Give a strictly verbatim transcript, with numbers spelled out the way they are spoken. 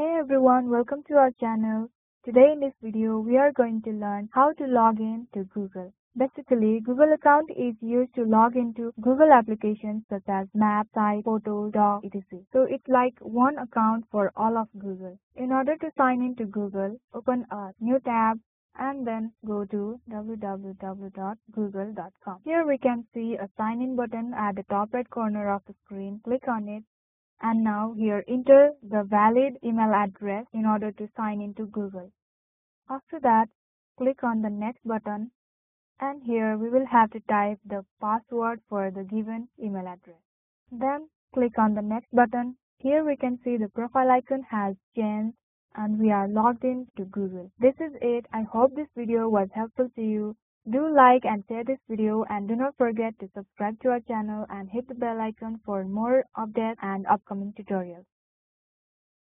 Hey everyone, welcome to our channel. Today in this video, we are going to learn how to log in to Google. Basically, Google account is used to log into Google applications such as Map, Site, Photo, Doc, et cetera. So it's like one account for all of Google. In order to sign in to Google, open a new tab and then go to w w w dot google dot com. Here we can see a sign in button at the top right corner of the screen. Click on it. And now here enter the valid email address in order to sign into Google. After that, click on the next button and here we will have to type the password for the given email address. Then click on the next button. Here we can see the profile icon has changed and we are logged in to Google. This is it. I hope this video was helpful to you. Do like and share this video and do not forget to subscribe to our channel and hit the bell icon for more updates and upcoming tutorials.